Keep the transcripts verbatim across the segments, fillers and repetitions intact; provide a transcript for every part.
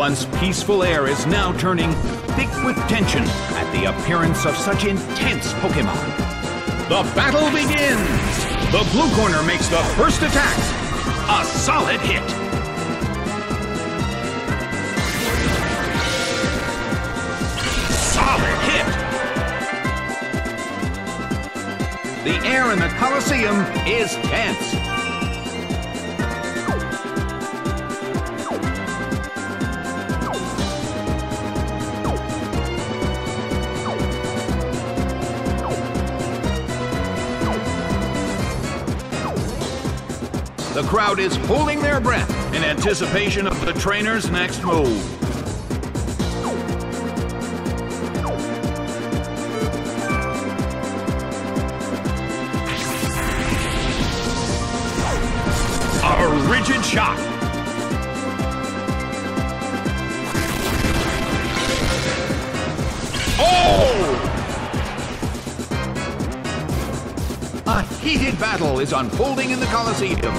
Once peaceful air is now turning thick with tension at the appearance of such intense Pokémon. The battle begins! The blue corner makes the first attack. A solid hit. Solid hit. The air in the Colosseum is tense. The crowd is holding their breath in anticipation of the trainer's next move. A rigid shot. Oh! A heated battle is unfolding in the Colosseum.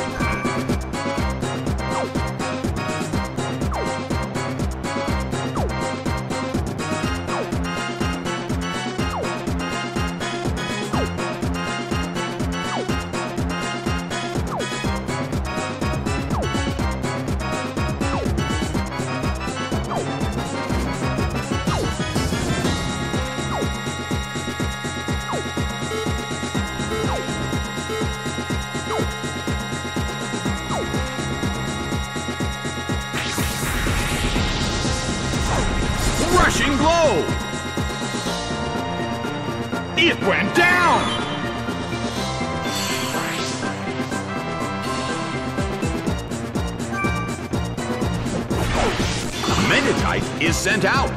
Rushing blow! It went down! Meditite is sent out.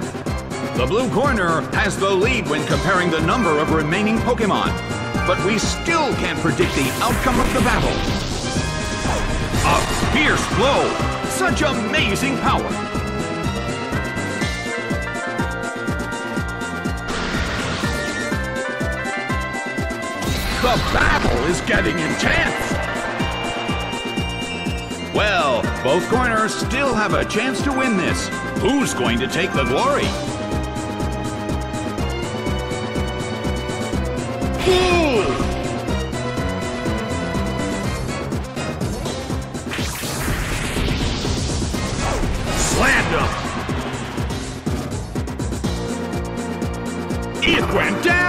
The blue corner has the lead when comparing the number of remaining Pokémon, but we still can't predict the outcome of the battle. A fierce blow! Such amazing power! The battle is getting intense! Well, both corners still have a chance to win this. Who's going to take the glory? Slammed him! It went down!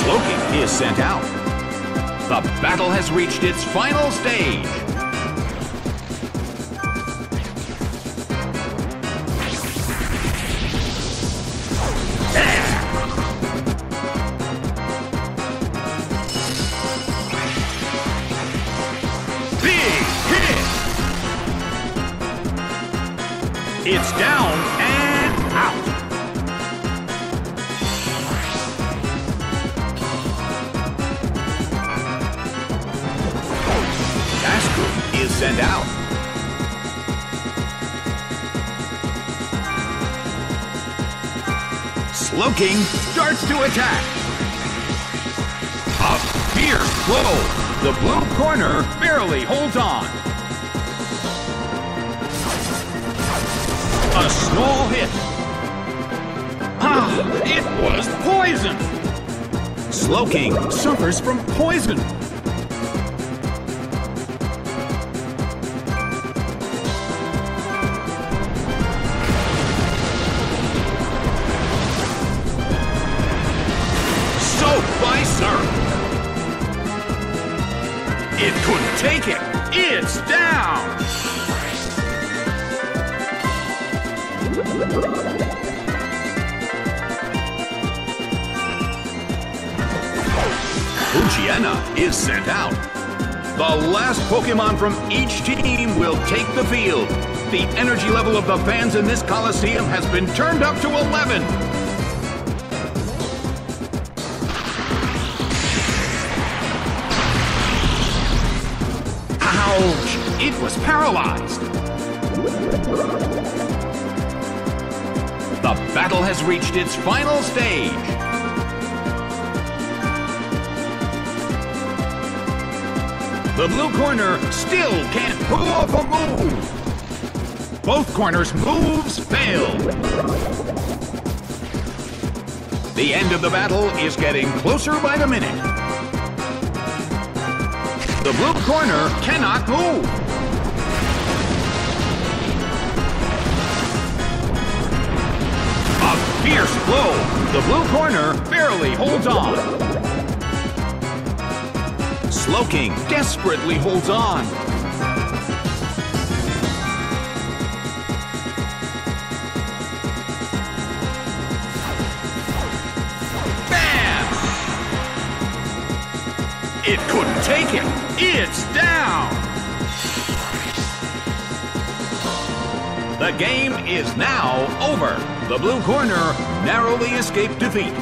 Slowking is sent out. The battle has reached its final stage. Yeah. Big hit! It's down and out. Is sent out. Slowking starts to attack. A fierce blow. The blue corner barely holds on. A small hit. Ah, it was poison. Slowking suffers from poison. It couldn't take it! It's down! Poochyena is sent out. The last Pokémon from each team will take the field. The energy level of the fans in this Colosseum has been turned up to eleven! Ouch! It was paralyzed! The battle has reached its final stage! The blue corner still can't pull off a move. Both corners' moves fail. The end of the battle is getting closer by the minute. The blue corner cannot move. A fierce blow. The blue corner barely holds on. Slowking desperately holds on. Bam! It couldn't take it. It's down. The game is now over. The blue corner narrowly escaped defeat.